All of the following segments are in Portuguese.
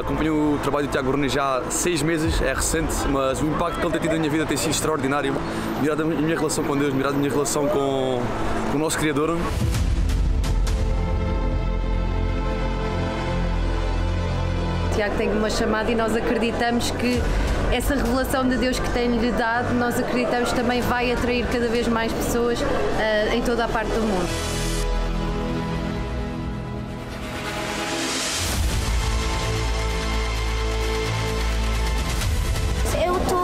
Acompanho o trabalho do Tiago Brunet já há 6 meses, é recente, mas o impacto que ele tem tido na minha vida tem sido extraordinário, mirado a minha relação com Deus, mirado a minha relação com o nosso Criador. Tiago tem uma chamada e nós acreditamos que essa revelação de Deus que tem-lhe dado, nós acreditamos também vai atrair cada vez mais pessoas em toda a parte do mundo. Eu estou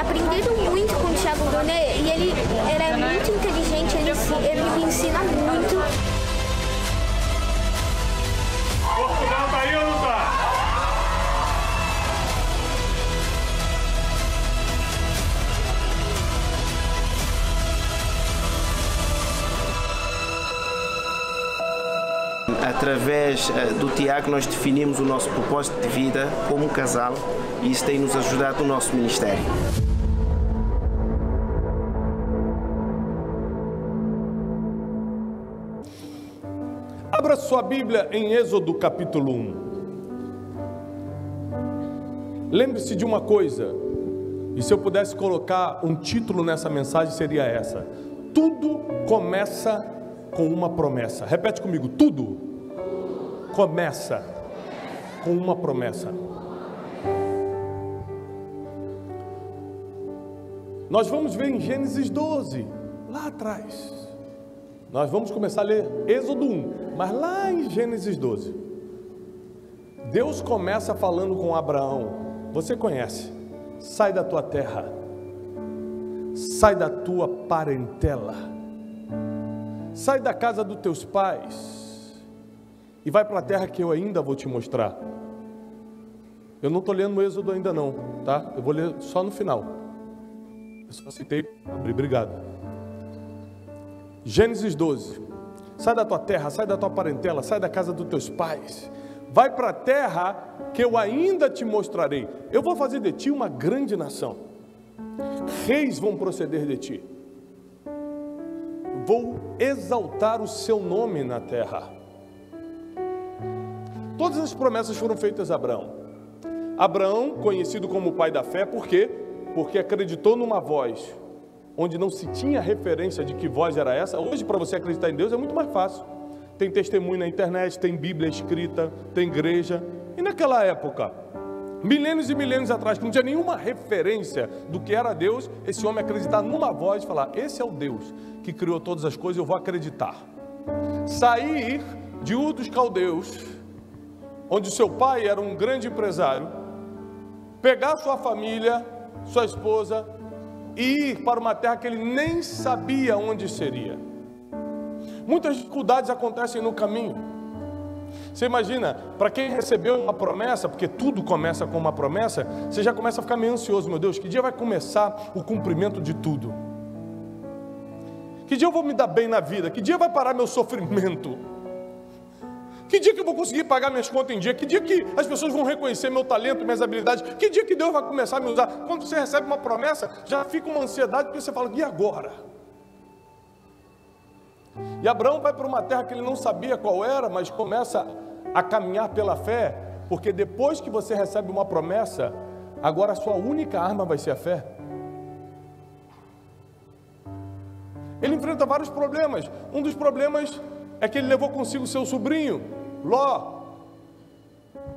aprendendo muito com o Tiago Brunet e ele é muito inteligente, ele me ensina muito. Através do Tiago nós definimos o nosso propósito de vida como um casal e isso tem nos ajudado no nosso ministério. Abra sua Bíblia em Êxodo capítulo 1. Lembre-se de uma coisa, e se eu pudesse colocar um título nessa mensagem seria essa: tudo começa com uma promessa. Repete comigo, tudo começa com uma promessa. Nós vamos ver em Gênesis 12, lá atrás. Nós vamos começar a ler Êxodo 1, mas lá em Gênesis 12, Deus começa falando com Abraão. Você conhece? Sai da tua terra, sai da tua parentela, sai da casa dos teus pais e vai para a terra que eu ainda vou te mostrar. Eu não estou lendo o Êxodo ainda não, tá? Eu vou ler só no final. Eu só citei, obrigado. Gênesis 12. Sai da tua terra, sai da tua parentela, sai da casa dos teus pais. Vai para a terra que eu ainda te mostrarei. Eu vou fazer de ti uma grande nação. Reis vão proceder de ti. Vou exaltar o seu nome na terra. Todas as promessas foram feitas a Abraão. Abraão, conhecido como o pai da fé, por quê? Porque acreditou numa voz, onde não se tinha referência de que voz era essa. Hoje, para você acreditar em Deus, é muito mais fácil. Tem testemunho na internet, tem Bíblia escrita, tem igreja. E naquela época, milênios e milênios atrás, que não tinha nenhuma referência do que era Deus, esse homem acreditar numa voz e falar: esse é o Deus que criou todas as coisas, eu vou acreditar. Sair de Ur dos Caldeus, onde seu pai era um grande empresário, pegar sua família, sua esposa, e ir para uma terra que ele nem sabia onde seria. Muitas dificuldades acontecem no caminho. Você imagina, para quem recebeu uma promessa, porque tudo começa com uma promessa, você já começa a ficar meio ansioso: meu Deus, que dia vai começar o cumprimento de tudo? Que dia eu vou me dar bem na vida? Que dia vai parar meu sofrimento? Que dia que eu vou conseguir pagar minhas contas em dia? Que dia que as pessoas vão reconhecer meu talento, minhas habilidades? Que dia que Deus vai começar a me usar? Quando você recebe uma promessa, já fica uma ansiedade, porque você fala: e agora? E Abraão vai para uma terra que ele não sabia qual era, mas começa a caminhar pela fé, porque depois que você recebe uma promessa, agora a sua única arma vai ser a fé. Ele enfrenta vários problemas. Um dos problemas é que ele levou consigo seu sobrinho Ló,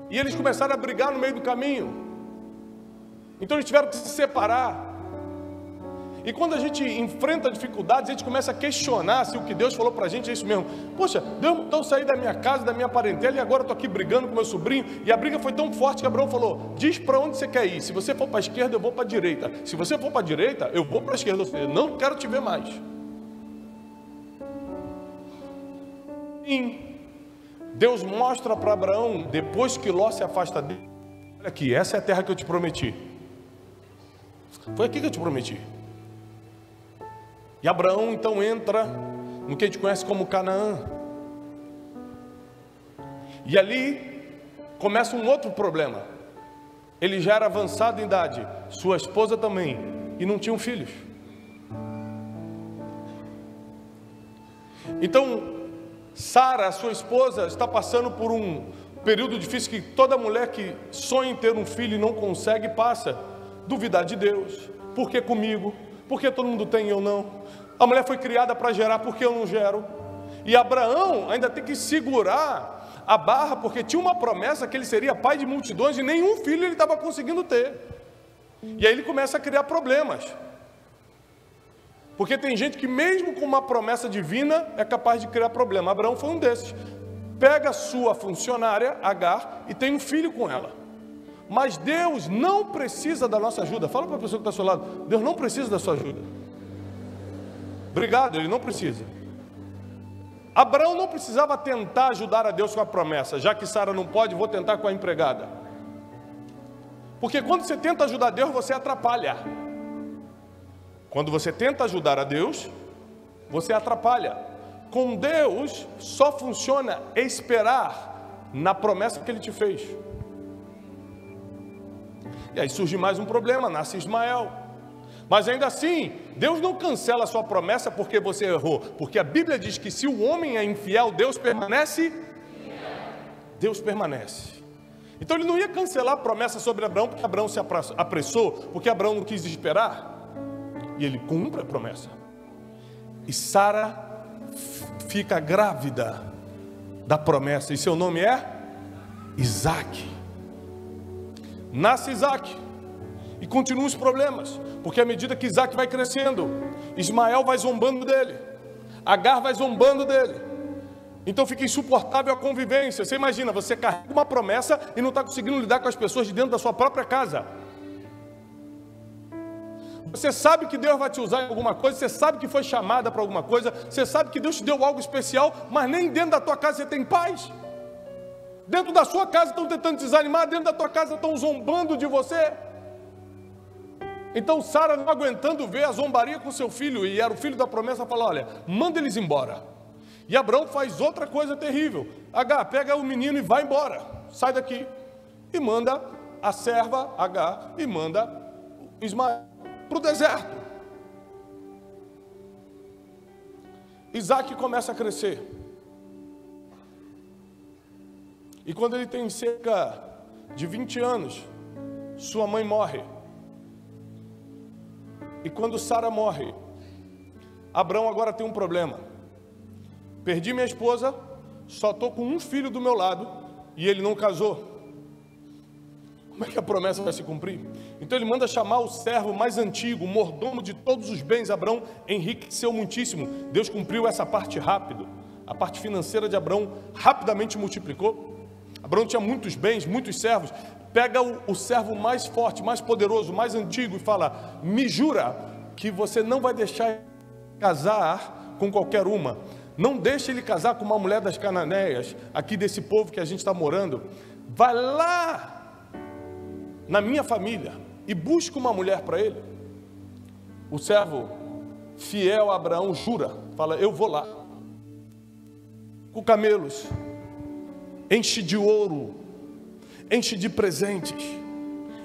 e eles começaram a brigar no meio do caminho, então eles tiveram que se separar. E quando a gente enfrenta dificuldades, a gente começa a questionar se o que Deus falou para a gente é isso mesmo. Poxa, Deus mandou eu sair da minha casa, da minha parentela, e agora estou aqui brigando com meu sobrinho. E a briga foi tão forte que Abraão falou: diz para onde você quer ir, se você for para a esquerda eu vou para a direita, se você for para a direita eu vou para a esquerda, eu não quero te ver mais. Sim. Deus mostra para Abraão, depois que Ló se afasta dele: olha aqui, essa é a terra que eu te prometi, foi aqui que eu te prometi. E Abraão então entra no que a gente conhece como Canaã, e ali começa um outro problema. Ele já era avançado em idade, sua esposa também, e não tinham filhos. Então Sara, sua esposa, está passando por um período difícil que toda mulher que sonha em ter um filho e não consegue, passa. Duvidar de Deus. Por que comigo? Por que todo mundo tem e eu não? A mulher foi criada para gerar, por que eu não gero? E Abraão ainda tem que segurar a barra, porque tinha uma promessa que ele seria pai de multidões e nenhum filho ele estava conseguindo ter. E aí ele começa a criar problemas. Porque tem gente que mesmo com uma promessa divina é capaz de criar problema. Abraão foi um desses. Pega sua funcionária, Agar, e tem um filho com ela. Mas Deus não precisa da nossa ajuda. Fala para a pessoa que está ao seu lado, Deus não precisa da sua ajuda. Obrigado, Ele não precisa. Abraão não precisava tentar ajudar a Deus com a promessa. Já que Sara não pode, vou tentar com a empregada. Porque quando você tenta ajudar a Deus, você atrapalha. Quando você tenta ajudar a Deus, você atrapalha. Com Deus, só funciona esperar na promessa que Ele te fez. E aí surge mais um problema, nasce Ismael. Mas ainda assim, Deus não cancela a sua promessa porque você errou. Porque a Bíblia diz que se o homem é infiel, Deus permanece? Deus permanece. Então Ele não ia cancelar a promessa sobre Abraão, porque Abraão se apressou, porque Abraão não quis esperar. E Ele cumpre a promessa. E Sara fica grávida da promessa. E seu nome é? Isaac. Nasce Isaac. E continuam os problemas, porque à medida que Isaac vai crescendo, Ismael vai zombando dele, Agar vai zombando dele, então fica insuportável a convivência. Você imagina, você carrega uma promessa e não está conseguindo lidar com as pessoas de dentro da sua própria casa. Você sabe que Deus vai te usar em alguma coisa, você sabe que foi chamada para alguma coisa, você sabe que Deus te deu algo especial, mas nem dentro da tua casa você tem paz. Dentro da sua casa estão tentando desanimar, dentro da tua casa estão zombando de você. Então Sara, não aguentando ver a zombaria com seu filho, e era o filho da promessa, fala, olha, manda eles embora. E Abraão faz outra coisa terrível. Agar, pega o menino e vai embora, sai daqui. E manda a serva Agar e manda Ismael para o deserto. Isaac começa a crescer. E quando ele tem cerca de 20 anos, sua mãe morre. E quando Sara morre, Abraão agora tem um problema. Perdi minha esposa, só estou com um filho do meu lado e ele não casou. Como é que a promessa vai se cumprir? Então ele manda chamar o servo mais antigo, o mordomo de todos os bens. Abraão enriqueceu muitíssimo. Deus cumpriu essa parte rápido. A parte financeira de Abraão rapidamente multiplicou. Abraão tinha muitos bens, muitos servos. Pega o servo mais forte, mais poderoso, mais antigo e fala, me jura que você não vai deixar ele casar com qualquer uma. Não deixe ele casar com uma mulher das cananeias, aqui desse povo que a gente está morando. Vai lá na minha família e busca uma mulher para ele. O servo fiel a Abraão jura, fala, eu vou lá. Com camelos, enche de ouro, enche de presentes,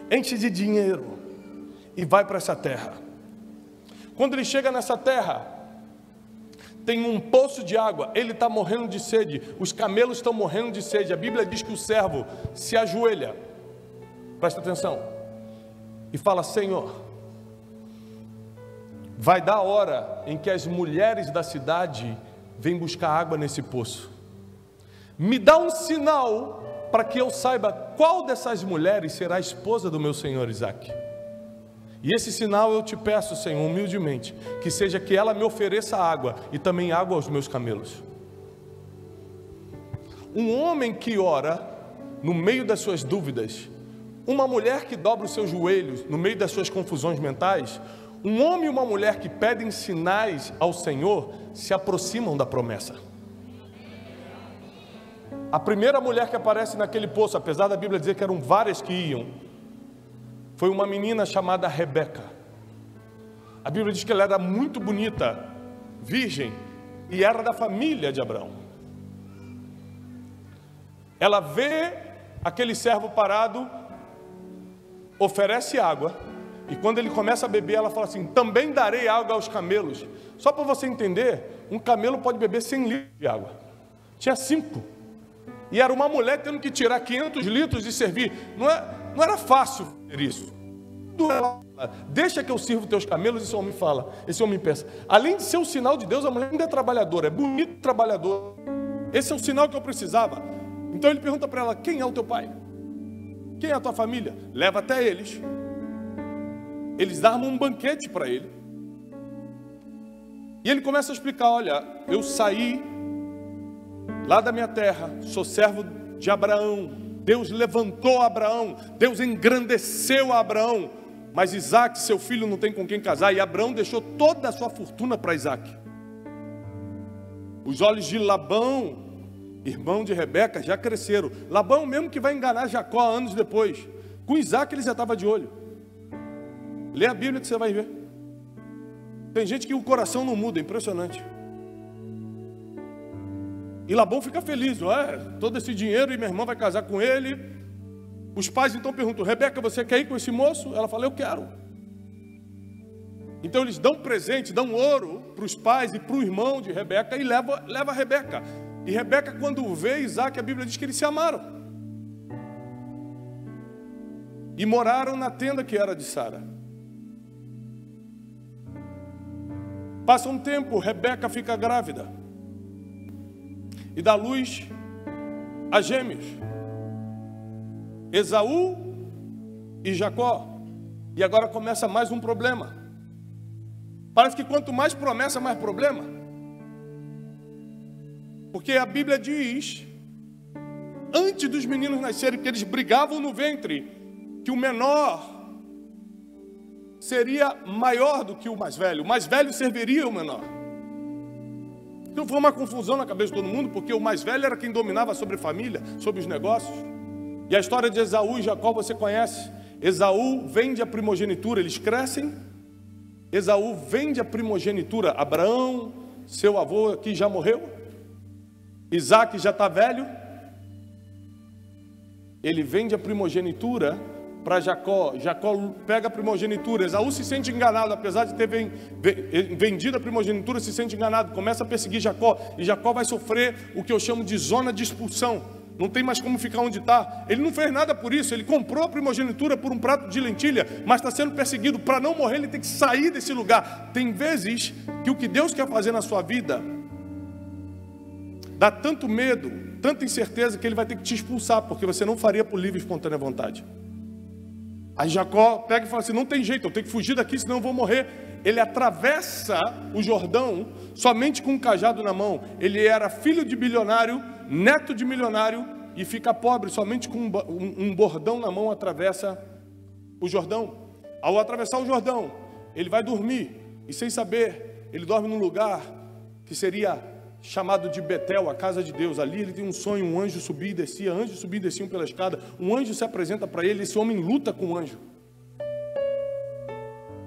enche de dinheiro e vai para essa terra. Quando ele chega nessa terra, tem um poço de água, ele está morrendo de sede, os camelos estão morrendo de sede. A Bíblia diz que o servo se ajoelha, presta atenção, e fala, Senhor, vai dar a hora em que as mulheres da cidade vêm buscar água nesse poço. Me dá um sinal para que eu saiba qual dessas mulheres será a esposa do meu senhor Isaac. E esse sinal eu te peço, Senhor, humildemente, que seja que ela me ofereça água e também água aos meus camelos. Um homem que ora no meio das suas dúvidas, uma mulher que dobra os seus joelhos no meio das suas confusões mentais, um homem e uma mulher que pedem sinais ao Senhor se aproximam da promessa. A primeira mulher que aparece naquele poço, apesar da Bíblia dizer que eram várias que iam, foi uma menina chamada Rebeca. A Bíblia diz que ela era muito bonita, virgem, e era da família de Abraão. Ela vê aquele servo parado, oferece água, e quando ele começa a beber, ela fala assim, também darei água aos camelos. Só para você entender, um camelo pode beber 100 litros de água. Tinha 5. E era uma mulher tendo que tirar 500 litros e servir. Não era fácil fazer isso. Deixa que eu sirvo teus camelos, esse homem fala. Esse homem pensa. Além de ser um sinal de Deus, a mulher ainda é trabalhadora, é bonita e trabalhadora. Esse é o sinal que eu precisava. Então ele pergunta para ela: quem é o teu pai? Quem é a tua família? Leva até eles. Eles armam um banquete para ele. E ele começa a explicar: olha, eu saí lá da minha terra, sou servo de Abraão. Deus levantou Abraão, Deus engrandeceu a Abraão, mas Isaac, seu filho, não tem com quem casar. E Abraão deixou toda a sua fortuna para Isaac. Os olhos de Labão, irmão de Rebeca, já cresceram. Labão mesmo que vai enganar Jacó anos depois. Com Isaac ele já estava de olho. Lê a Bíblia que você vai ver. Tem gente que o coração não muda, é impressionante. E Labão fica feliz, ué, todo esse dinheiro e minha irmã vai casar com ele. Os pais então perguntam: Rebeca, você quer ir com esse moço? Ela fala: eu quero. Então eles dão presente, dão ouro para os pais e para o irmão de Rebeca e leva a Rebeca. E Rebeca, quando vê Isaac, a Bíblia diz que eles se amaram. E moraram na tenda que era de Sara. Passa um tempo, Rebeca fica grávida e dá luz a gêmeos, Esaú e Jacó. E agora começa mais um problema. Parece que quanto mais promessa, mais problema. Porque a Bíblia diz, antes dos meninos nascerem, porque eles brigavam no ventre, que o menor seria maior do que o mais velho. O mais velho serviria o menor. Então foi uma confusão na cabeça de todo mundo, porque o mais velho era quem dominava sobre a família, sobre os negócios. E a história de Esaú e Jacó você conhece. Esaú vende a primogenitura, eles crescem. Esaú vende a primogenitura. Abraão, seu avô aqui, já morreu. Isaac já está velho. Ele vende a primogenitura para Jacó. Jacó pega a primogenitura. Esaú se sente enganado, apesar de ter vendido a primogenitura, se sente enganado. Começa a perseguir Jacó. E Jacó vai sofrer o que eu chamo de zona de expulsão. Não tem mais como ficar onde está. Ele não fez nada por isso. Ele comprou a primogenitura por um prato de lentilha, mas está sendo perseguido. Para não morrer, ele tem que sair desse lugar. Tem vezes que o que Deus quer fazer na sua vida dá tanto medo, tanta incerteza, que ele vai ter que te expulsar, porque você não faria por livre e espontânea vontade. Aí Jacó pega e fala assim: não tem jeito, eu tenho que fugir daqui, senão eu vou morrer. Ele atravessa o Jordão somente com um cajado na mão. Ele era filho de bilionário, neto de milionário, e fica pobre somente com um bordão na mão. Atravessa o Jordão. Ao atravessar o Jordão, ele vai dormir, e sem saber, ele dorme num lugar que seria chamado de Betel, a casa de Deus. Ali ele tem um sonho, um anjo subia e descia, anjos subiam e desciam pela escada, um anjo se apresenta para ele, esse homem luta com o anjo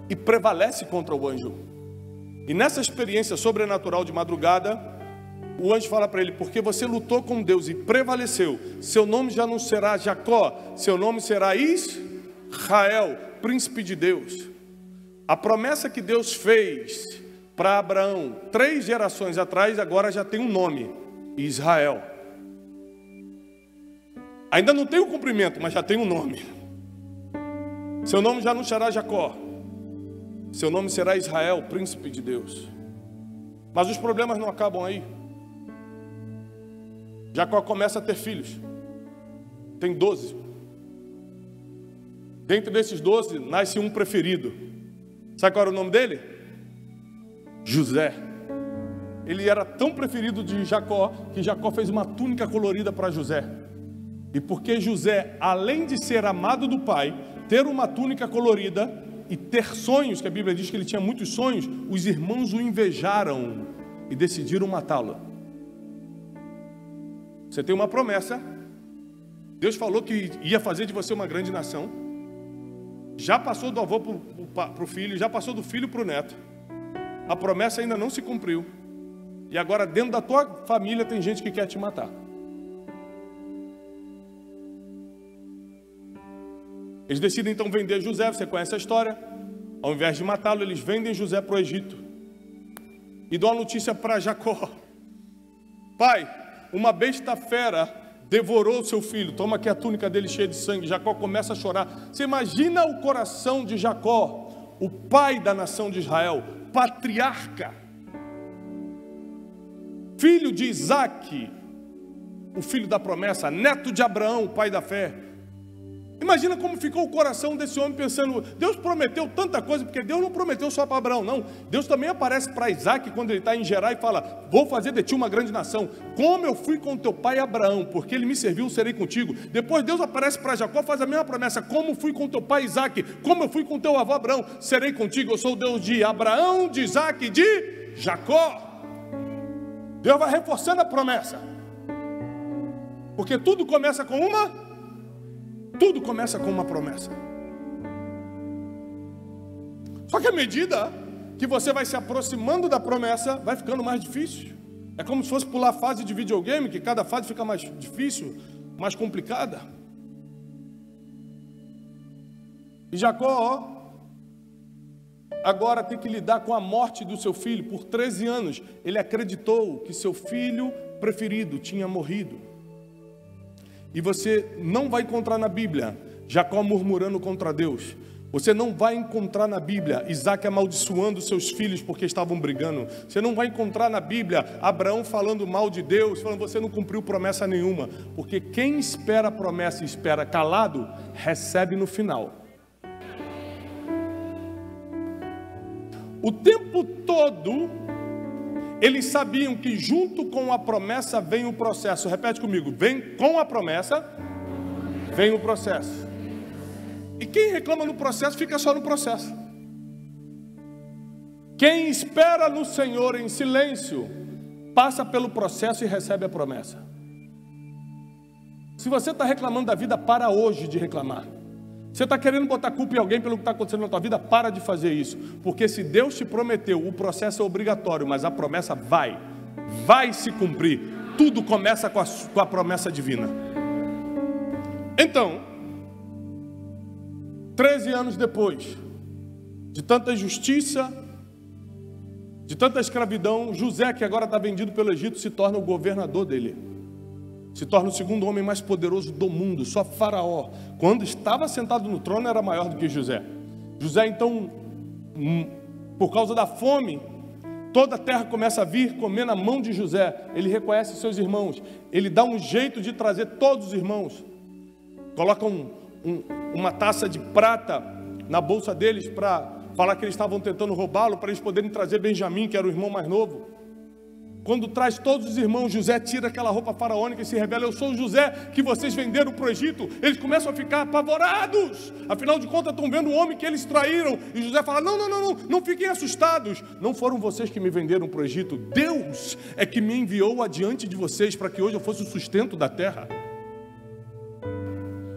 e prevalece contra o anjo. E nessa experiência sobrenatural de madrugada, o anjo fala para ele: porque você lutou com Deus e prevaleceu, seu nome já não será Jacó, seu nome será Israel, príncipe de Deus. A promessa que Deus fez para Abraão 3 gerações atrás, agora já tem um nome: Israel. Ainda não tem o cumprimento, mas já tem um nome. Seu nome já não será Jacó, seu nome será Israel, príncipe de Deus. Mas os problemas não acabam aí. Jacó começa a ter filhos. Tem 12. Dentro desses 12, nasce um preferido. Sabe qual era o nome dele? José. Ele era tão preferido de Jacó que Jacó fez uma túnica colorida para José. E porque José, além de ser amado do pai, ter uma túnica colorida e ter sonhos, que a Bíblia diz que ele tinha muitos sonhos, os irmãos o invejaram e decidiram matá-lo. Você tem uma promessa. Deus falou que ia fazer de você uma grande nação. Já passou do avô para o filho, já passou do filho para o neto. A promessa ainda não se cumpriu. E agora dentro da tua família tem gente que quer te matar. Eles decidem então vender José, você conhece a história. Ao invés de matá-lo, eles vendem José para o Egito. E dão a notícia para Jacó: pai, uma besta fera devorou seu filho, toma aqui a túnica dele cheia de sangue. Jacó começa a chorar. Você imagina o coração de Jacó, o pai da nação de Israel, patriarca, filho de Isaac, o filho da promessa, neto de Abraão, o pai da fé. Imagina como ficou o coração desse homem pensando, Deus prometeu tanta coisa, porque Deus não prometeu só para Abraão, não. Deus também aparece para Isaac quando ele está em Gerar e fala, vou fazer de ti uma grande nação, como eu fui com teu pai Abraão, porque ele me serviu, serei contigo. Depois Deus aparece para Jacó, faz a mesma promessa, como fui com teu pai Isaac, como eu fui com teu avô Abraão, serei contigo, eu sou o Deus de Abraão, de Isaac e de Jacó. Deus vai reforçando a promessa, porque tudo começa com uma promessa. Só que à medida que você vai se aproximando da promessa, vai ficando mais difícil. É como se fosse pular fase de videogame, que cada fase fica mais difícil, mais complicada. E Jacó, agora tem que lidar com a morte do seu filho. Por 13 anos, ele acreditou que seu filho preferido tinha morrido. E você não vai encontrar na Bíblia Jacó murmurando contra Deus. Você não vai encontrar na Bíblia Isaac amaldiçoando seus filhos porque estavam brigando. Você não vai encontrar na Bíblia Abraão falando mal de Deus, falando você não cumpriu promessa nenhuma. Porque quem espera a promessa e espera calado, recebe no final. O tempo todo eles sabiam que junto com a promessa vem o processo. Repete comigo, vem com a promessa, vem o processo. E quem reclama no processo, fica só no processo. Quem espera no Senhor em silêncio, passa pelo processo e recebe a promessa. Se você está reclamando da vida, para hoje de reclamar. Você está querendo botar culpa em alguém pelo que está acontecendo na tua vida? Para de fazer isso, porque se Deus te prometeu, o processo é obrigatório, mas a promessa vai se cumprir. Tudo começa com a promessa divina. Então, 13 anos depois, de tanta injustiça, de tanta escravidão, José, que agora está vendido pelo Egito, se torna o governador dele. Se torna o segundo homem mais poderoso do mundo. Só Faraó, quando estava sentado no trono, era maior do que José. José, então, por causa da fome, toda a terra começa a vir comer na mão de José. Ele reconhece seus irmãos. Ele dá um jeito de trazer todos os irmãos. Coloca uma taça de prata na bolsa deles para falar que eles estavam tentando roubá-lo, para eles poderem trazer Benjamim, que era o irmão mais novo. Quando traz todos os irmãos, José tira aquela roupa faraônica e se rebela. Eu sou o José que vocês venderam para o Egito. Eles começam a ficar apavorados. Afinal de contas, estão vendo o homem que eles traíram. E José fala, não fiquem assustados. Não foram vocês que me venderam para o Egito. Deus é que me enviou adiante de vocês para que hoje eu fosse o sustento da terra.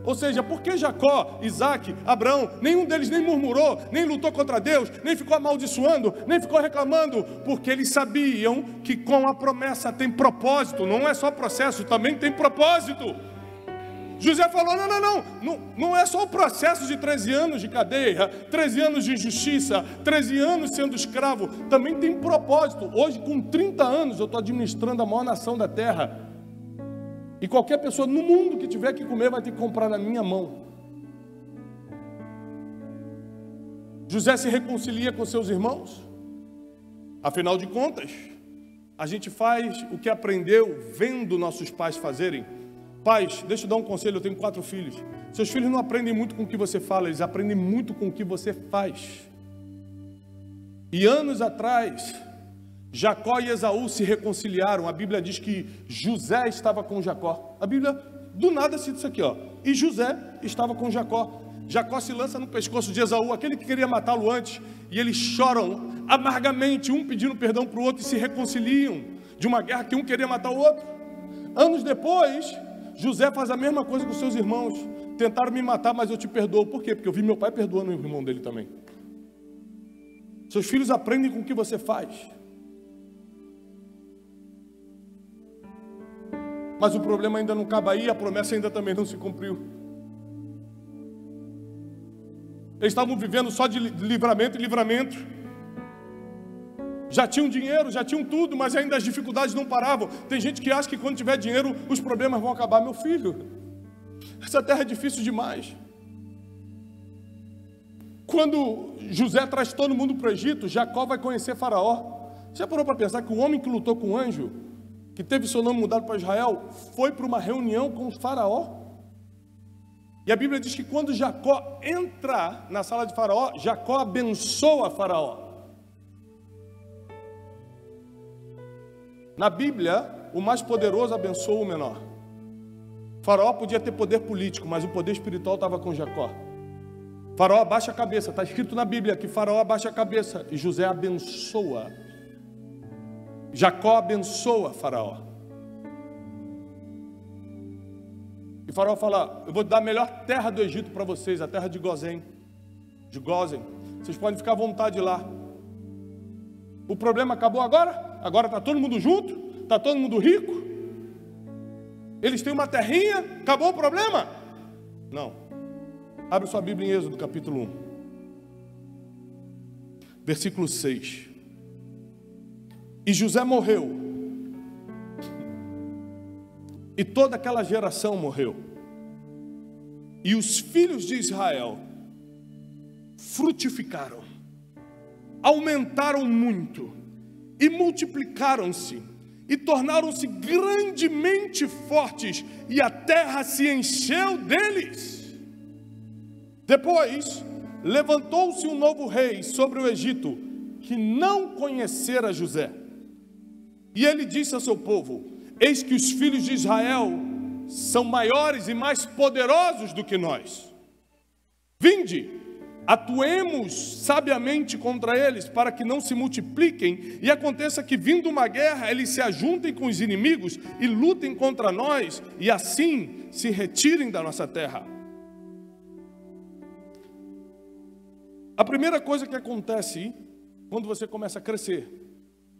Ou seja, porque Jacó, Isaac, Abraão, nenhum deles nem murmurou, nem lutou contra Deus, nem ficou amaldiçoando, nem ficou reclamando, porque eles sabiam que com a promessa tem propósito, não é só processo, também tem propósito. José falou, não é só o processo de 13 anos de cadeia, 13 anos de injustiça, 13 anos sendo escravo, também tem propósito. Hoje, com 30 anos, eu estou administrando a maior nação da terra. E qualquer pessoa no mundo que tiver que comer, vai ter que comprar na minha mão. José se reconcilia com seus irmãos. Afinal de contas, a gente faz o que aprendeu vendo nossos pais fazerem. Pais, deixa eu dar um conselho, eu tenho 4 filhos. Seus filhos não aprendem muito com o que você fala, eles aprendem muito com o que você faz. E anos atrás, Jacó e Esaú se reconciliaram. A Bíblia diz que José estava com Jacó. A Bíblia do nada cita isso aqui, ó. E José estava com Jacó. Jacó se lança no pescoço de Esaú, aquele que queria matá-lo antes, e eles choram amargamente, um pedindo perdão para o outro, e se reconciliam de uma guerra que um queria matar o outro. Anos depois, José faz a mesma coisa com seus irmãos. Tentaram me matar, mas eu te perdoo. Por quê? Porque eu vi meu pai perdoando o irmão dele também. Seus filhos aprendem com o que você faz. Mas o problema ainda não acaba aí, a promessa ainda também não se cumpriu. Eles estavam vivendo só de livramento e livramento. já tinham dinheiro, já tinham tudo, mas ainda as dificuldades não paravam. Tem gente que acha que quando tiver dinheiro, os problemas vão acabar. Meu filho, essa terra é difícil demais. Quando José traz todo mundo para o Egito, Jacó vai conhecer Faraó. Já parou para pensar que o homem que lutou com o anjo, que teve seu nome mudado para Israel, foi para uma reunião com o Faraó? E a Bíblia diz que quando Jacó entra na sala de Faraó, Jacó abençoa Faraó. Na Bíblia, o mais poderoso abençoa o menor. Faraó podia ter poder político, mas o poder espiritual estava com Jacó. Faraó abaixa a cabeça, está escrito na Bíblia que Faraó abaixa a cabeça e José abençoa. Jacó abençoa Faraó. E Faraó fala: eu vou dar a melhor terra do Egito para vocês, a terra de Gósen. De Gósen. Vocês podem ficar à vontade lá. O problema acabou agora? Agora está todo mundo junto? Está todo mundo rico? Eles têm uma terrinha? Acabou o problema? Não. Abre sua Bíblia em Êxodo, capítulo 1. Versículo 6. E José morreu. E toda aquela geração morreu. E os filhos de Israel frutificaram, aumentaram muito e multiplicaram-se e tornaram-se grandemente fortes, e a terra se encheu deles. Depois levantou-se um novo rei sobre o Egito, que não conhecera José. E ele disse a seu povo: eis que os filhos de Israel são maiores e mais poderosos do que nós. Vinde, atuemos sabiamente contra eles, para que não se multipliquem, e aconteça que, vindo uma guerra, eles se ajuntem com os inimigos e lutem contra nós, e assim se retirem da nossa terra. A primeira coisa que acontece quando você começa a crescer,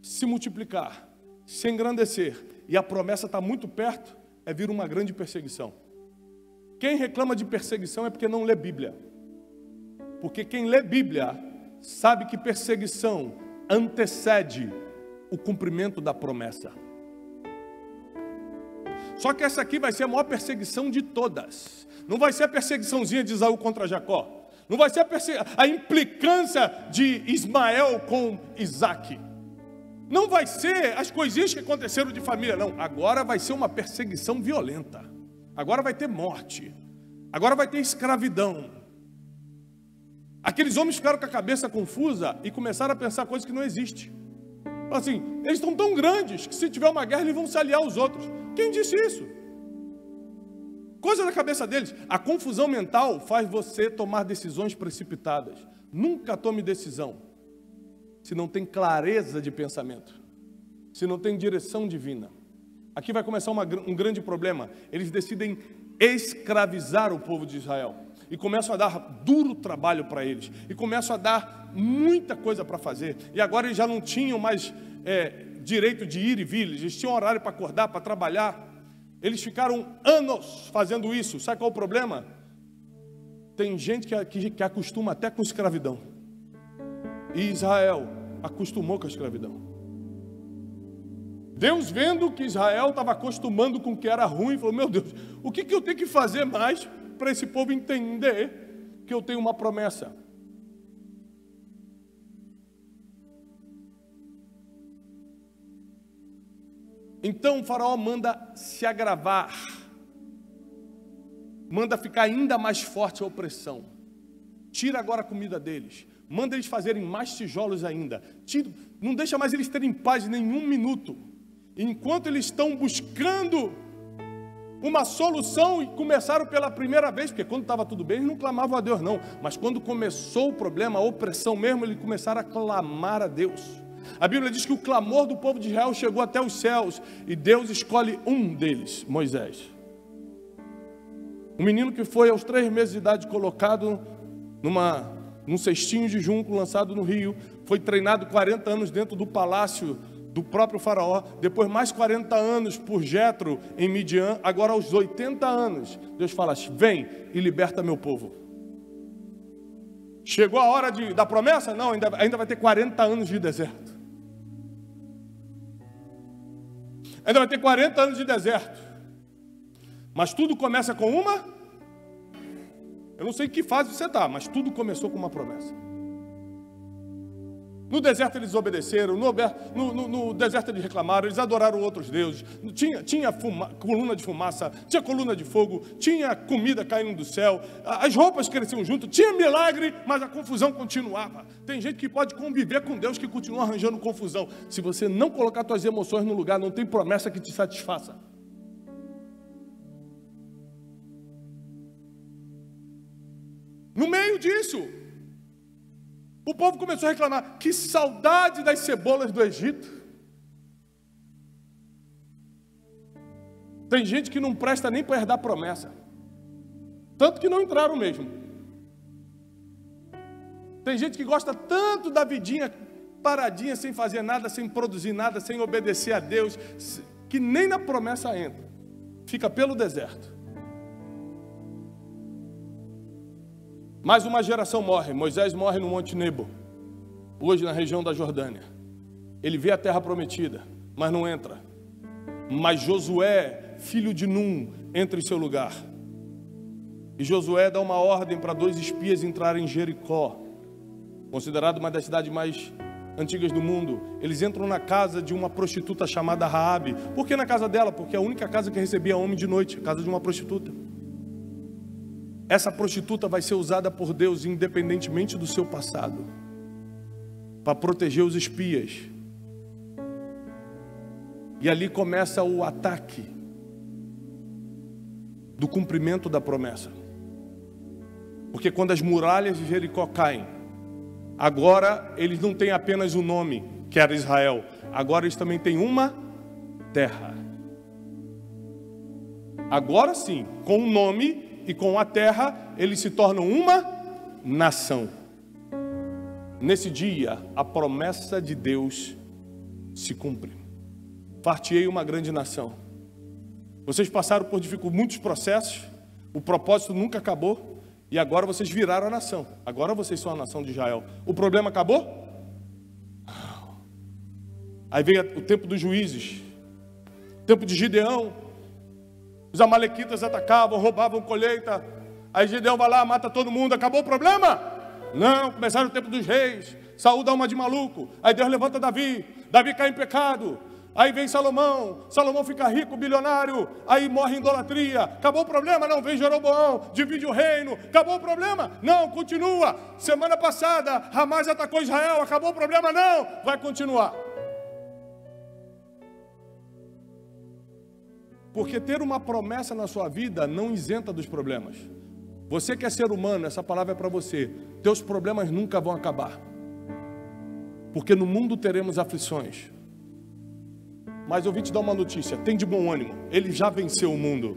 se multiplicar, se engrandecer, e a promessa está muito perto, é vir uma grande perseguição. Quem reclama de perseguição é porque não lê Bíblia. Porque quem lê Bíblia sabe que perseguição antecede o cumprimento da promessa. Só que essa aqui vai ser a maior perseguição de todas. Não vai ser a perseguiçãozinha de Esaú contra Jacó. Não vai ser a implicância de Ismael com Isaac. Não vai ser as coisinhas que aconteceram de família, não. Agora vai ser uma perseguição violenta. Agora vai ter morte. Agora vai ter escravidão. Aqueles homens ficaram com a cabeça confusa e começaram a pensar coisas que não existem. Assim, eles estão tão grandes que se tiver uma guerra eles vão se aliar aos outros. Quem disse isso? Coisa da cabeça deles. A confusão mental faz você tomar decisões precipitadas. Nunca tome decisão se não tem clareza de pensamento, se não tem direção divina. Aqui vai começar um grande problema. Eles decidem escravizar o povo de Israel e começam a dar duro trabalho para eles, e começam a dar muita coisa para fazer. E agora eles já não tinham mais direito de ir e vir, eles tinham horário para acordar, para trabalhar. Eles ficaram anos fazendo isso. Sabe qual é o problema? Tem gente que acostuma até com escravidão. E Israel acostumou com a escravidão. Deus, vendo que Israel estava acostumando com o que era ruim, falou: meu Deus, o que eu tenho que fazer mais para esse povo entender que eu tenho uma promessa? Então o Faraó manda se agravar, manda ficar ainda mais forte a opressão, tira agora a comida deles, manda eles fazerem mais tijolos ainda, não deixa mais eles terem paz nenhum minuto, enquanto eles estão buscando uma solução. E começaram pela primeira vez, porque quando estava tudo bem, eles não clamavam a Deus não, mas quando começou o problema, a opressão mesmo, eles começaram a clamar a Deus. A Bíblia diz que o clamor do povo de Israel chegou até os céus, e Deus escolhe um deles, Moisés. Um menino que foi aos 3 meses de idade colocado num cestinho de junco, lançado no rio, foi treinado 40 anos dentro do palácio do próprio faraó, depois mais 40 anos por Jetro em Midian. Agora aos 80 anos, Deus fala: vem e liberta meu povo. Chegou a hora da promessa? Não, ainda vai ter 40 anos de deserto. Ainda vai ter 40 anos de deserto. Mas tudo começa com uma... Eu não sei em que fase você está, mas tudo começou com uma promessa. No deserto eles obedeceram, no deserto eles reclamaram, eles adoraram outros deuses, tinha coluna de fumaça, tinha coluna de fogo, tinha comida caindo do céu, as roupas cresciam junto, tinha milagre, mas a confusão continuava. Tem gente que pode conviver com Deus que continua arranjando confusão. Se você não colocar suas emoções no lugar, não tem promessa que te satisfaça. No meio disso, o povo começou a reclamar: que saudade das cebolas do Egito. Tem gente que não presta nem para herdar promessa, tanto que não entraram mesmo. Tem gente que gosta tanto da vidinha paradinha, sem fazer nada, sem produzir nada, sem obedecer a Deus, que nem na promessa entra, fica pelo deserto. Mais uma geração morre. Moisés morre no Monte Nebo, hoje na região da Jordânia. Ele vê a Terra Prometida, mas não entra. Mas Josué, filho de Num, entra em seu lugar. E Josué dá uma ordem para 2 espias entrarem em Jericó, considerado uma das cidades mais antigas do mundo. Eles entram na casa de uma prostituta chamada Raabe. Por que na casa dela? Porque é a única casa que recebia homem de noite, a casa de uma prostituta. Essa prostituta vai ser usada por Deus, independentemente do seu passado, para proteger os espias. E ali começa o ataque do cumprimento da promessa. Porque quando as muralhas de Jericó caem, agora eles não têm apenas um nome, que era Israel. Agora eles também têm uma terra. Agora sim, com um nome e com a terra, eles se tornam uma nação. Nesse dia, a promessa de Deus se cumpre. Fartiei uma grande nação. Vocês passaram por muitos processos, o propósito nunca acabou, e agora vocês viraram a nação. Agora vocês são a nação de Israel. O problema acabou? Aí veio o tempo dos juízes, o tempo de Gideão. Os amalequitas atacavam, roubavam colheita. Aí Gideão vai lá, mata todo mundo. Acabou o problema? Não, começaram o tempo dos reis. Saul dá uma de maluco. Aí Deus levanta Davi. Davi cai em pecado. Aí vem Salomão. Salomão fica rico, bilionário. Aí morre em idolatria. Acabou o problema? Não, vem Jeroboão. Divide o reino. Acabou o problema? Não, continua. Semana passada, Hamas atacou Israel. Acabou o problema? Não, vai continuar. Porque ter uma promessa na sua vida não isenta dos problemas. Você que é ser humano, essa palavra é para você. Teus problemas nunca vão acabar. Porque no mundo teremos aflições. Mas eu vim te dar uma notícia, tem de bom ânimo. Ele já venceu o mundo.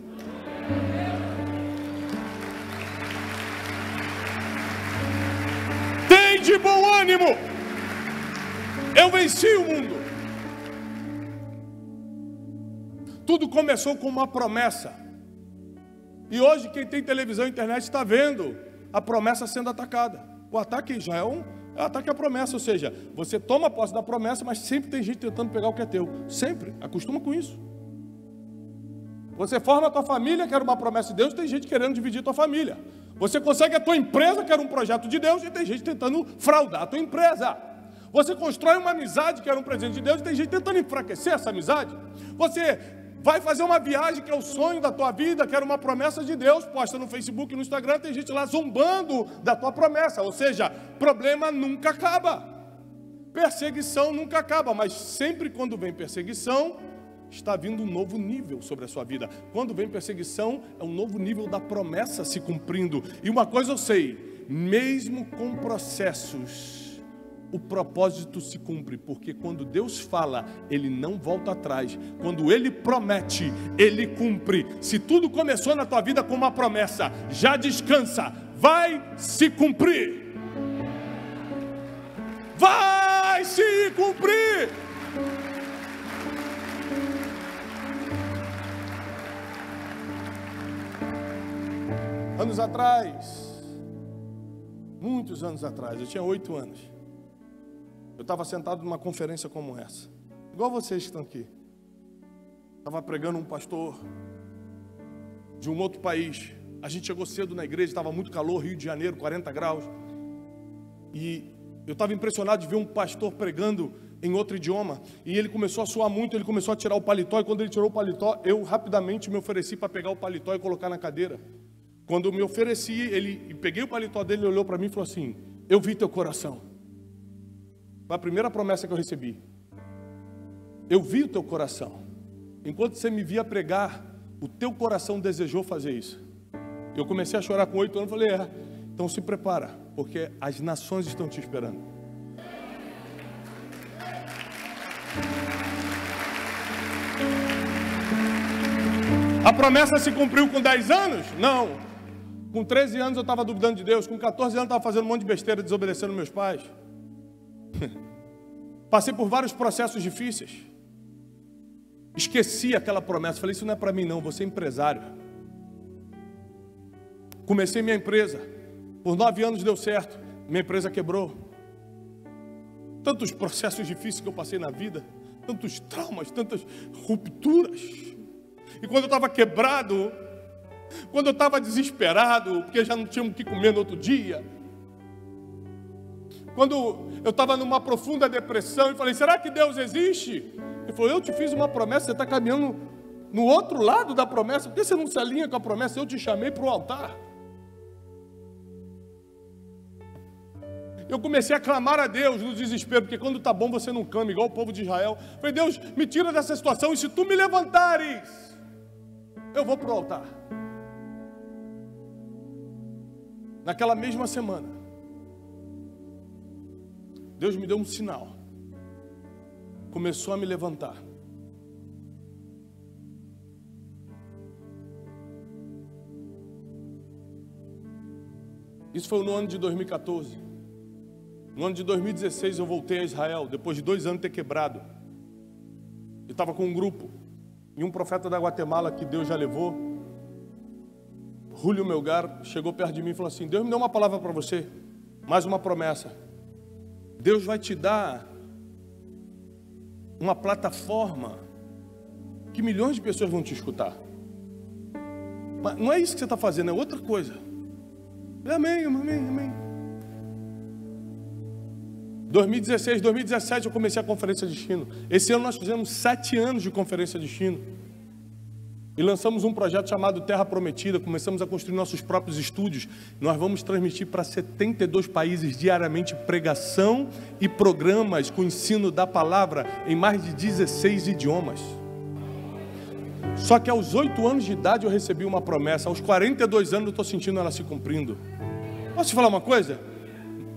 Tem de bom ânimo. Eu venci o mundo. Tudo começou com uma promessa. E hoje quem tem televisão e internet está vendo a promessa sendo atacada. O ataque já é um ataque à promessa, ou seja, você toma posse da promessa, mas sempre tem gente tentando pegar o que é teu. Sempre, acostuma com isso. Você forma a tua família, quer uma promessa de Deus, tem gente querendo dividir a tua família. Você consegue a tua empresa, quer um projeto de Deus, e tem gente tentando fraudar a tua empresa. Você constrói uma amizade, quer um presente de Deus, e tem gente tentando enfraquecer essa amizade. Você vai fazer uma viagem que é o sonho da tua vida, que era uma promessa de Deus, posta no Facebook e no Instagram, tem gente lá zombando da tua promessa. Ou seja, problema nunca acaba, perseguição nunca acaba, mas sempre quando vem perseguição, está vindo um novo nível sobre a sua vida. Quando vem perseguição, é um novo nível da promessa se cumprindo. E uma coisa eu sei, mesmo com processos, o propósito se cumpre, porque quando Deus fala, Ele não volta atrás. Quando Ele promete, Ele cumpre. Se tudo começou na tua vida com uma promessa, já descansa, vai se cumprir. Vai se cumprir. Anos atrás, muitos anos atrás, eu tinha 8 anos. Eu estava sentado numa conferência como essa, igual vocês que estão aqui. Estava pregando um pastor de um outro país. A gente chegou cedo na igreja, estava muito calor, Rio de Janeiro, 40 graus. E eu estava impressionado de ver um pastor pregando em outro idioma. E ele começou a suar muito, ele começou a tirar o paletó. E quando ele tirou o paletó, eu rapidamente me ofereci para pegar o paletó e colocar na cadeira. Quando eu me ofereci, ele peguei o paletó dele, ele olhou para mim e falou assim: eu vi teu coração. Foi a primeira promessa que eu recebi. Eu vi o teu coração. Enquanto você me via pregar, o teu coração desejou fazer isso. Eu comecei a chorar com 8 anos, falei, então se prepara, porque as nações estão te esperando. A promessa se cumpriu com 10 anos? Não. Com 13 anos eu estava duvidando de Deus, com 14 anos eu estava fazendo um monte de besteira, desobedecendo meus pais. Passei por vários processos difíceis. Esqueci aquela promessa, falei, isso não é para mim não, vou ser empresário. Comecei minha empresa, por 9 anos deu certo, minha empresa quebrou. Tantos processos difíceis que eu passei na vida, tantos traumas, tantas rupturas. E quando eu estava quebrado, quando eu estava desesperado, porque já não tinha o que comer no outro dia, quando eu estava numa profunda depressão e falei, será que Deus existe? Ele falou, eu te fiz uma promessa, você está caminhando no outro lado da promessa, por que você não se alinha com a promessa? Eu te chamei para o altar. Eu comecei a clamar a Deus no desespero, porque quando está bom você não clama, igual o povo de Israel. Eu falei, Deus, me tira dessa situação, e se tu me levantares, eu vou para o altar. Naquela mesma semana, Deus me deu um sinal. Começou a me levantar. Isso foi no ano de 2014. No ano de 2016 eu voltei a Israel, depois de 2 anos ter quebrado. Eu estava com um grupo, e um profeta da Guatemala que Deus já levou, Julio Melgar, chegou perto de mim e falou assim, Deus me deu uma palavra para você, mais uma promessa. Deus vai te dar uma plataforma que milhões de pessoas vão te escutar. Mas não é isso que você está fazendo, é outra coisa. Amém, amém, amém. 2016, 2017 eu comecei a Conferência de Destino. Esse ano nós fizemos 7 anos de Conferência de Destino. E lançamos um projeto chamado Terra Prometida. Começamos a construir nossos próprios estúdios. Nós vamos transmitir para 72 países diariamente pregação e programas com ensino da palavra em mais de 16 idiomas. Só que aos 8 anos de idade eu recebi uma promessa. Aos 42 anos eu estou sentindo ela se cumprindo. Posso te falar uma coisa?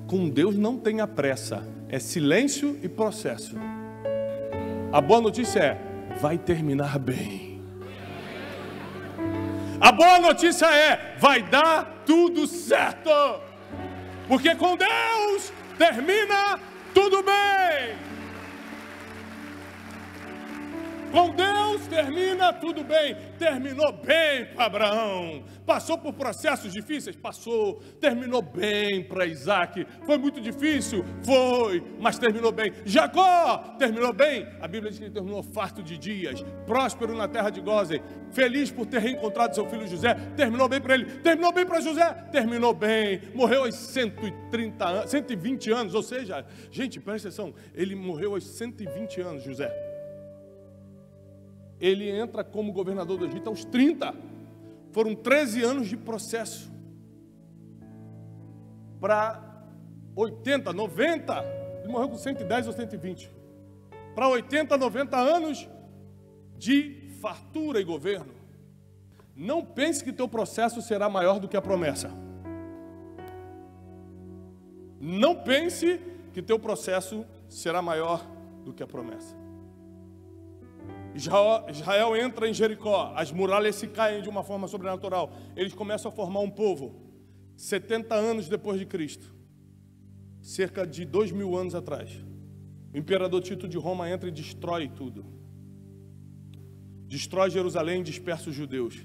Com Deus não tenha pressa. É silêncio e processo. A boa notícia é, vai terminar bem. A boa notícia é, vai dar tudo certo. Porque com Deus termina tudo bem. Com Deus termina tudo bem. Terminou bem para Abraão. Passou por processos difíceis? Passou. Terminou bem para Isaac. Foi muito difícil? Foi. Mas terminou bem. Jacó terminou bem? A Bíblia diz que ele terminou farto de dias, próspero na terra de Gósen, feliz por ter reencontrado seu filho José. Terminou bem para ele. Terminou bem para José? Terminou bem. Morreu aos 130 anos, 120 anos. Ou seja, gente, presta atenção. Ele morreu aos 120 anos, José. Ele entra como governador do Egito aos 30. Foram 13 anos de processo. Para 80, 90. Ele morreu com 110 ou 120. Para 80, 90 anos de fartura e governo. Não pense que teu processo será maior do que a promessa. Não pense que teu processo será maior do que a promessa. Israel entra em Jericó, as muralhas se caem de uma forma sobrenatural, eles começam a formar um povo, 70 anos depois de Cristo, cerca de 2000 anos atrás, o imperador Tito de Roma entra e destrói tudo, destrói Jerusalém e dispersa os judeus,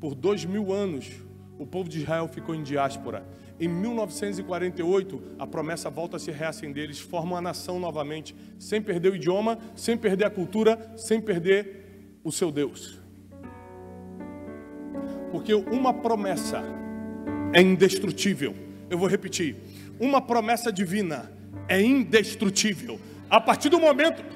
por 2000 anos o povo de Israel ficou em diáspora. Em 1948, a promessa volta a se reacender, eles formam a nação novamente, sem perder o idioma, sem perder a cultura, sem perder o seu Deus. Porque uma promessa é indestrutível. Eu vou repetir. Uma promessa divina é indestrutível. A partir do momento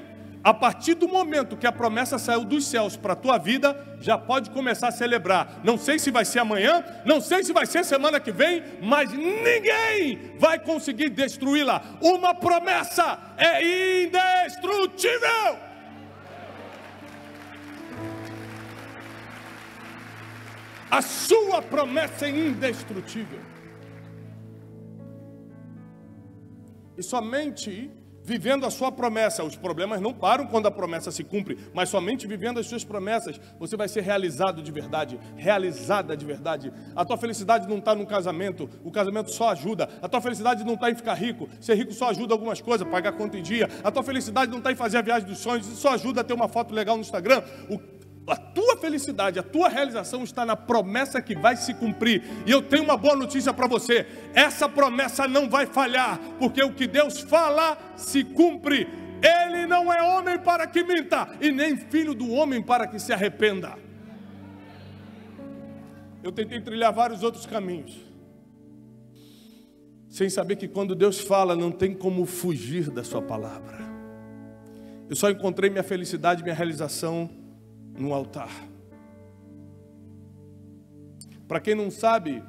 que a promessa saiu dos céus para a tua vida, já pode começar a celebrar. Não sei se vai ser amanhã, não sei se vai ser semana que vem, mas ninguém vai conseguir destruí-la. Uma promessa é indestrutível. A sua promessa é indestrutível. E somente vivendo a sua promessa, os problemas não param quando a promessa se cumpre, mas somente vivendo as suas promessas, você vai ser realizado de verdade, realizada de verdade. A tua felicidade não está no casamento, o casamento só ajuda. A tua felicidade não está em ficar rico, ser rico só ajuda algumas coisas, pagar conta em dia. A tua felicidade não está em fazer a viagem dos sonhos, isso só ajuda a ter uma foto legal no Instagram. A tua felicidade, a tua realização está na promessa que vai se cumprir. E eu tenho uma boa notícia para você. Essa promessa não vai falhar, porque o que Deus fala se cumpre. Ele não é homem para que minta, e nem filho do homem para que se arrependa. Eu tentei trilhar vários outros caminhos, sem saber que quando Deus fala, não tem como fugir da sua palavra. Eu só encontrei minha felicidade, minha realização no altar. Para quem não sabe,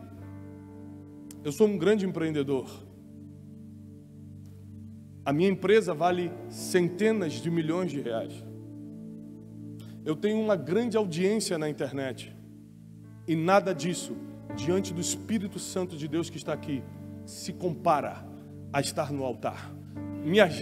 eu sou um grande empreendedor. A minha empresa vale centenas de milhões de reais. Eu tenho uma grande audiência na internet. E nada disso, diante do Espírito Santo de Deus que está aqui, se compara a estar no altar. Minhas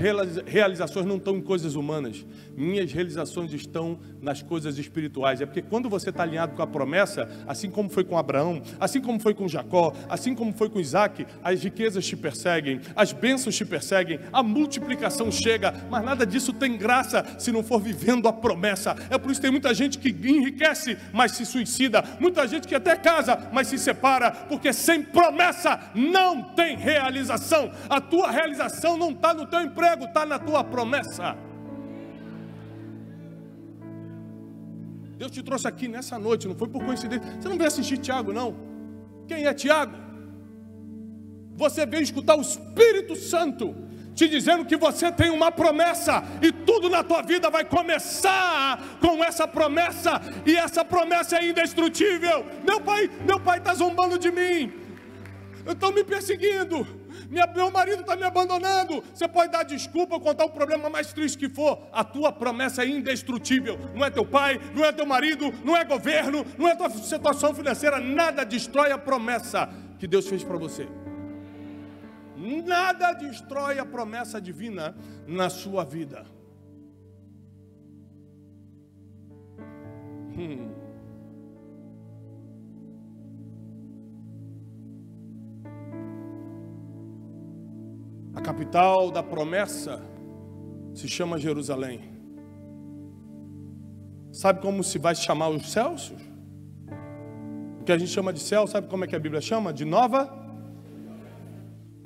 realizações não estão em coisas humanas, minhas realizações estão nas coisas espirituais. É porque quando você está alinhado com a promessa, assim como foi com Abraão, assim como foi com Jacó, assim como foi com Isaac, as riquezas te perseguem, as bênçãos te perseguem, a multiplicação chega, mas nada disso tem graça se não for vivendo a promessa. É por isso que tem muita gente que enriquece, mas se suicida, muita gente que até casa, mas se separa, porque sem promessa não tem realização. A tua realização não está no teu emprego, está na tua promessa. Deus te trouxe aqui nessa noite, não foi por coincidência. Você não veio assistir Tiago, não. Quem é Tiago? Você veio escutar o Espírito Santo te dizendo que você tem uma promessa, e tudo na tua vida vai começar com essa promessa, e essa promessa é indestrutível. Meu pai está zombando de mim, estão me perseguindo, meu marido está me abandonando. Você pode dar desculpa, contar o problema mais triste que for, a tua promessa é indestrutível. Não é teu pai, não é teu marido, não é governo, não é tua situação financeira, nada destrói a promessa que Deus fez para você. Nada destrói a promessa divina na sua vida. A capital da promessa se chama Jerusalém. Sabe como se vai chamar os céus? O que a gente chama de céu, sabe como é que a Bíblia chama? De nova.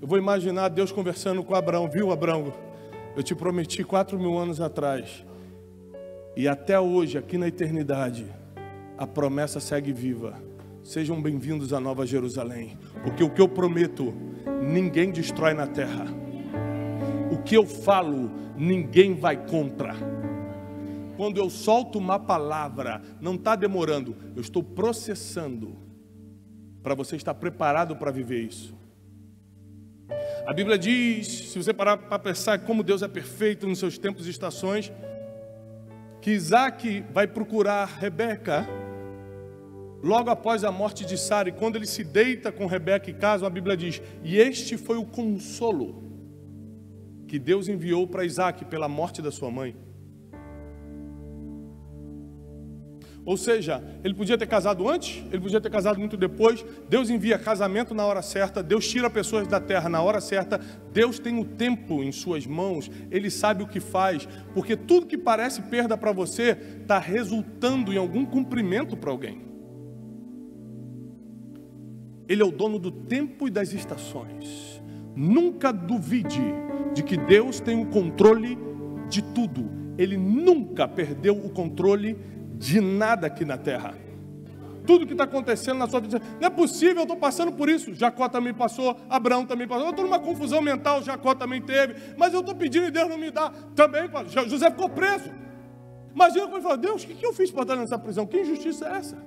Eu vou imaginar Deus conversando com Abraão. Viu, Abraão? Eu te prometi 4.000 anos atrás, e até hoje, aqui na eternidade, a promessa segue viva. Sejam bem-vindos à Nova Jerusalém, porque o que eu prometo, ninguém destrói na terra. O que eu falo, ninguém vai contra. Quando eu solto uma palavra, não está demorando, eu estou processando, para você estar preparado para viver isso. A Bíblia diz, se você parar para pensar como Deus é perfeito nos seus tempos e estações, que Isaac vai procurar Rebeca logo após a morte de Sara, e quando ele se deita com Rebeca e casa, a Bíblia diz, e este foi o consolo que Deus enviou para Isaac pela morte da sua mãe. Ou seja, ele podia ter casado antes, ele podia ter casado muito depois. Deus envia casamento na hora certa, Deus tira pessoas da terra na hora certa. Deus tem o tempo em suas mãos, Ele sabe o que faz, porque tudo que parece perda para você está resultando em algum cumprimento para alguém. Ele é o dono do tempo e das estações. Nunca duvide de que Deus tem o controle de tudo. Ele nunca perdeu o controle de nada aqui na terra. Tudo que está acontecendo na sua vida, não é possível, eu estou passando por isso. Jacó também passou, Abraão também passou. Eu estou numa confusão mental, Jacó também teve. Mas eu estou pedindo e Deus não me dá. Também, José ficou preso. Imagina como ele falou: Deus, o que eu fiz para estar nessa prisão? Que injustiça é essa?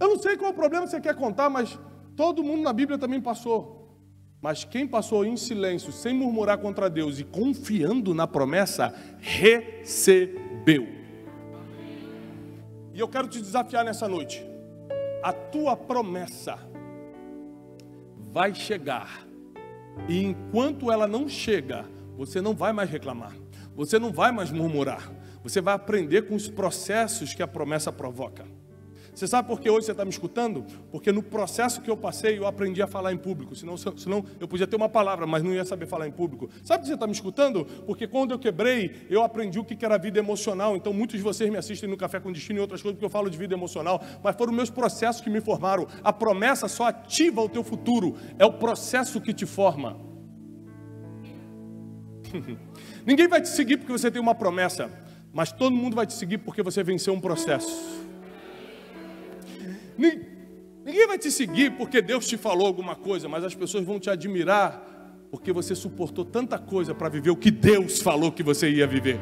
Eu não sei qual é o problema que você quer contar, mas todo mundo na Bíblia também passou. Mas quem passou em silêncio, sem murmurar contra Deus e confiando na promessa, recebeu. E eu quero te desafiar nessa noite. A tua promessa vai chegar. E enquanto ela não chega, você não vai mais reclamar. Você não vai mais murmurar. Você vai aprender com os processos que a promessa provoca. Você sabe por que hoje você está me escutando? Porque no processo que eu passei, eu aprendi a falar em público. Senão eu podia ter uma palavra, mas não ia saber falar em público. Sabe por que você está me escutando? Porque quando eu quebrei, eu aprendi o que era vida emocional. Então muitos de vocês me assistem no Café com Destino e outras coisas, porque eu falo de vida emocional. Mas foram meus processos que me formaram. A promessa só ativa o teu futuro. É o processo que te forma. Ninguém vai te seguir porque você tem uma promessa, mas todo mundo vai te seguir porque você venceu um processo. Ninguém vai te seguir porque Deus te falou alguma coisa, mas as pessoas vão te admirar porque você suportou tanta coisa para viver o que Deus falou que você ia viver.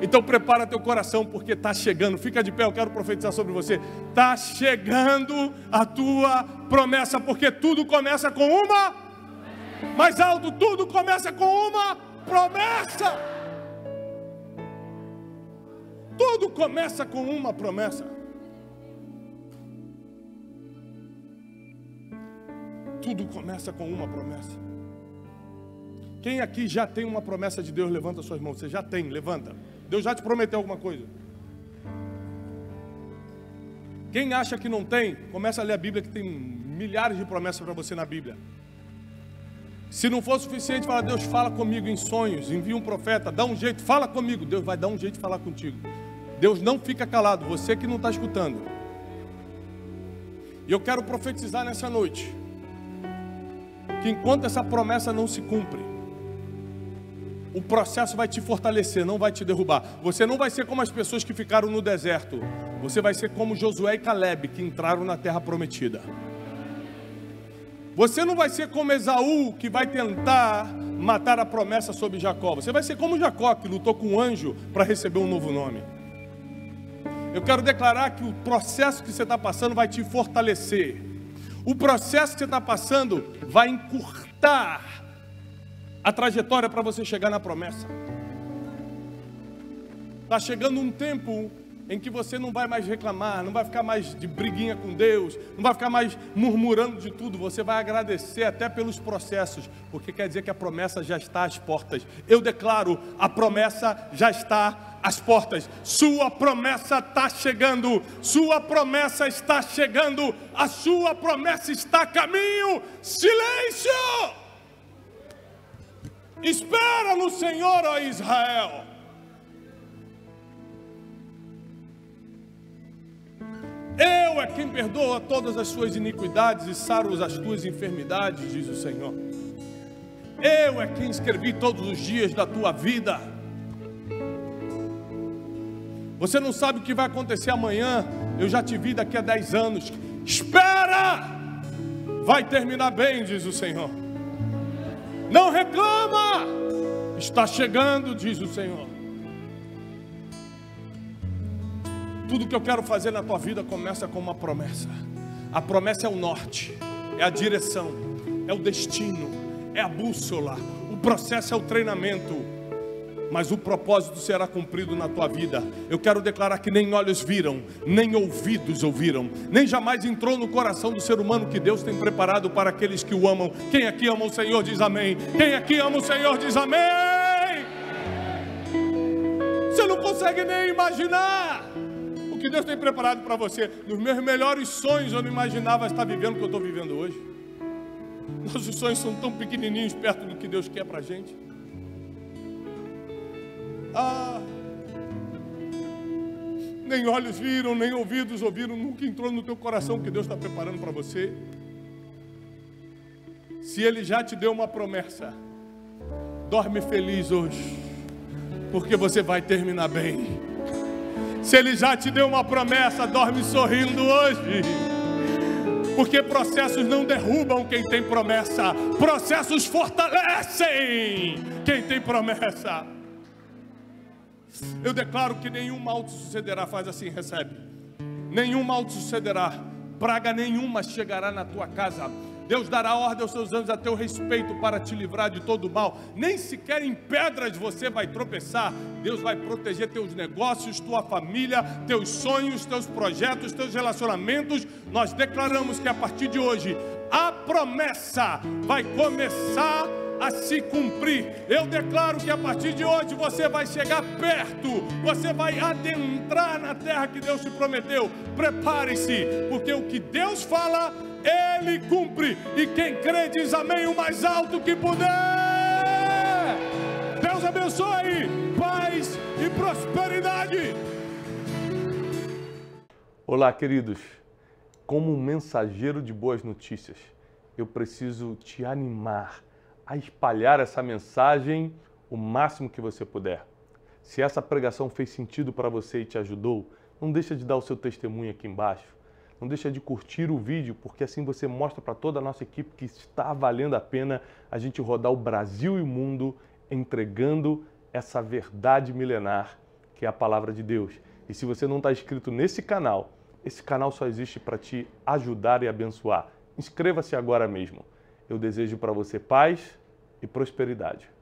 Então prepara teu coração, porque está chegando. Fica de pé, eu quero profetizar sobre você. Está chegando a tua promessa, porque tudo começa com uma. Mais alto, tudo começa com uma promessa. Tudo começa com uma promessa. Tudo começa com uma promessa. Quem aqui já tem uma promessa de Deus? Levanta suas mãos. Você já tem, levanta. Deus já te prometeu alguma coisa. Quem acha que não tem, começa a ler a Bíblia, que tem milhares de promessas para você na Bíblia. Se não for suficiente, fala: Deus, fala comigo em sonhos, envia um profeta, dá um jeito, fala comigo. Deus vai dar um jeito de falar contigo. Deus não fica calado, você que não está escutando. E eu quero profetizar nessa noite, que enquanto essa promessa não se cumpre, o processo vai te fortalecer, não vai te derrubar. Você não vai ser como as pessoas que ficaram no deserto. Você vai ser como Josué e Calebe, que entraram na Terra Prometida. Você não vai ser como Esaú, que vai tentar matar a promessa sobre Jacó. Você vai ser como Jacó, que lutou com um anjo para receber um novo nome. Eu quero declarar que o processo que você está passando vai te fortalecer. O processo que você está passando vai encurtar a trajetória para você chegar na promessa. Está chegando um tempo em que você não vai mais reclamar, não vai ficar mais de briguinha com Deus, não vai ficar mais murmurando de tudo. Você vai agradecer até pelos processos, porque quer dizer que a promessa já está às portas. Eu declaro, a promessa já está às portas. Sua promessa está chegando, sua promessa está chegando, a sua promessa está a caminho. Silêncio! Espera no Senhor, ó Israel. Eu é quem perdoa todas as suas iniquidades e saro as tuas enfermidades, diz o Senhor. Eu é quem escrevi todos os dias da tua vida. Você não sabe o que vai acontecer amanhã. Eu já te vi daqui a 10 anos. Espera! Vai terminar bem, diz o Senhor. Não reclama! Está chegando, diz o Senhor. Tudo que eu quero fazer na tua vida começa com uma promessa. A promessa é o norte, é a direção, é o destino, é a bússola. O processo é o treinamento, mas o propósito será cumprido na tua vida. Eu quero declarar que nem olhos viram, nem ouvidos ouviram, nem jamais entrou no coração do ser humano que Deus tem preparado para aqueles que o amam. Quem aqui ama o Senhor diz amém. Quem aqui ama o Senhor diz amém. Você não consegue nem imaginar o que Deus tem preparado para você. Nos meus melhores sonhos eu não imaginava estar vivendo o que eu estou vivendo hoje. Nossos sonhos são tão pequenininhos perto do que Deus quer para a gente. Nem olhos viram, nem ouvidos ouviram, nunca entrou no teu coração o que Deus está preparando para você. Se Ele já te deu uma promessa, dorme feliz hoje, porque você vai terminar bem. Se Ele já te deu uma promessa, dorme sorrindo hoje, porque processos não derrubam quem tem promessa, processos fortalecem quem tem promessa. Eu declaro que nenhum mal te sucederá, faz assim, recebe. Nenhum mal te sucederá, praga nenhuma chegará na tua casa. Deus dará ordem aos seus anjos a teu respeito para te livrar de todo o mal. Nem sequer em pedras você vai tropeçar. Deus vai proteger teus negócios, tua família, teus sonhos, teus projetos, teus relacionamentos. Nós declaramos que a partir de hoje a promessa vai começar a se cumprir. Eu declaro que a partir de hoje você vai chegar perto, você vai adentrar na terra que Deus te prometeu. Prepare-se, porque o que Deus fala, Ele cumpre. E quem crê diz amém o mais alto que puder. Deus abençoe, paz e prosperidade. Olá, queridos. Como um mensageiro de boas notícias, eu preciso te animar a espalhar essa mensagem o máximo que você puder. Se essa pregação fez sentido para você e te ajudou, não deixa de dar o seu testemunho aqui embaixo. Não deixa de curtir o vídeo, porque assim você mostra para toda a nossa equipe que está valendo a pena a gente rodar o Brasil e o mundo entregando essa verdade milenar que é a palavra de Deus. E se você não está inscrito nesse canal, esse canal só existe para te ajudar e abençoar. Inscreva-se agora mesmo. Eu desejo para você paz e prosperidade.